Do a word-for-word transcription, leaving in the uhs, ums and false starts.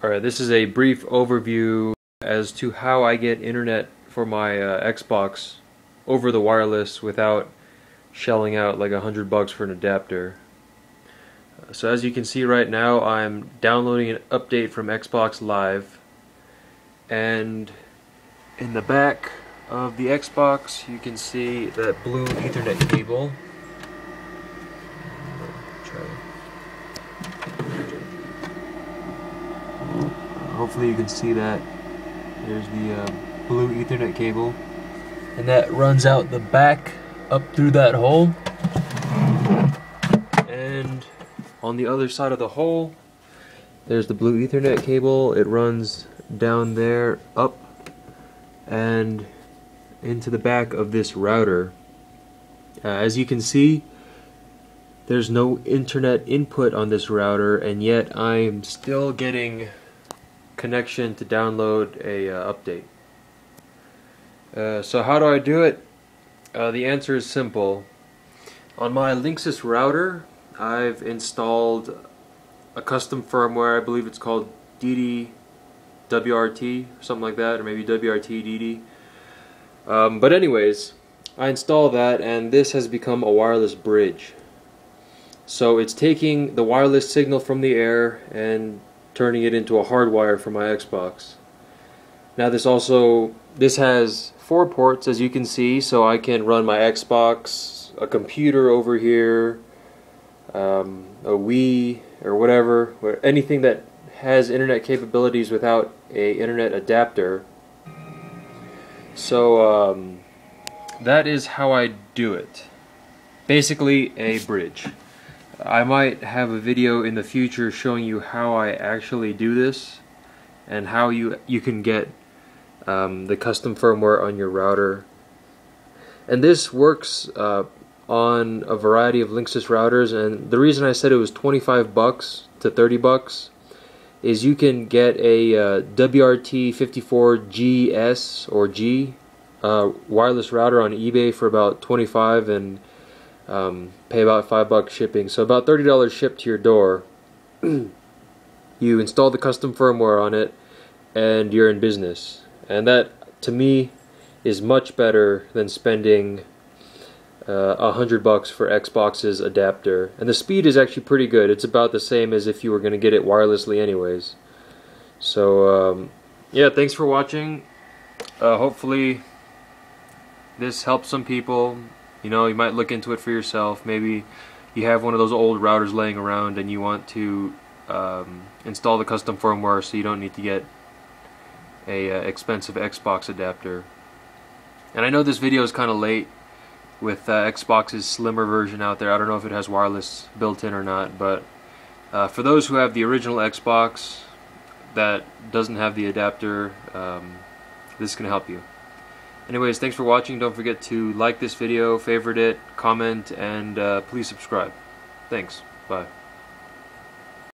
Alright, this is a brief overview as to how I get internet for my uh, Xbox over the wireless without shelling out like a hundred bucks for an adapter. Uh, so as you can see right now, I'm downloading an update from Xbox Live, and in the back of the Xbox you can see that blue Ethernet cable. Hopefully you can see that. There's the uh, blue Ethernet cable, and that runs out the back up through that hole, and on the other side of the hole there's the blue Ethernet cable. It runs down there up and into the back of this router. Uh, as you can see, there's no internet input on this router, and yet I'm still getting connection to download a uh, update. Uh, so how do I do it? Uh, the answer is simple. On my Linksys router, I've installed a custom firmware. I believe it's called D D W R T, something like that, or maybe W R T D D. Um, but anyways, I install that, and this has become a wireless bridge. So it's taking the wireless signal from the air and turning it into a hard wire for my Xbox. Now this also this has four ports, as you can see, so I can run my Xbox, a computer over here, um, a Wii, or whatever, or anything that has internet capabilities without a internet adapter. So um, that is how I do it. Basically, a bridge. I might have a video in the future showing you how I actually do this, and how you you can get um, the custom firmware on your router. And this works uh, on a variety of Linksys routers, and the reason I said it was twenty-five bucks to thirty bucks is you can get a uh, W R T fifty-four G S or G uh, wireless router on eBay for about twenty-five, and Um, pay about five bucks shipping, so about thirty dollars shipped to your door. You install the custom firmware on it, and you're in business. And that, to me, is much better than spending a uh, hundred bucks for Xbox's adapter. And the speed is actually pretty good. It's about the same as if you were going to get it wirelessly, anyways. So um, yeah, thanks for watching. Uh, hopefully, this helps some people. You know, you might look into it for yourself. Maybe you have one of those old routers laying around and you want to um, install the custom firmware so you don't need to get a uh, expensive Xbox adapter. And I know this video is kind of late with uh, Xbox's slimmer version out there. I don't know if it has wireless built in or not, but uh, for those who have the original Xbox that doesn't have the adapter, um, this can help you. Anyways, thanks for watching. Don't forget to like this video, favorite it, comment, and uh, please subscribe. Thanks. Bye.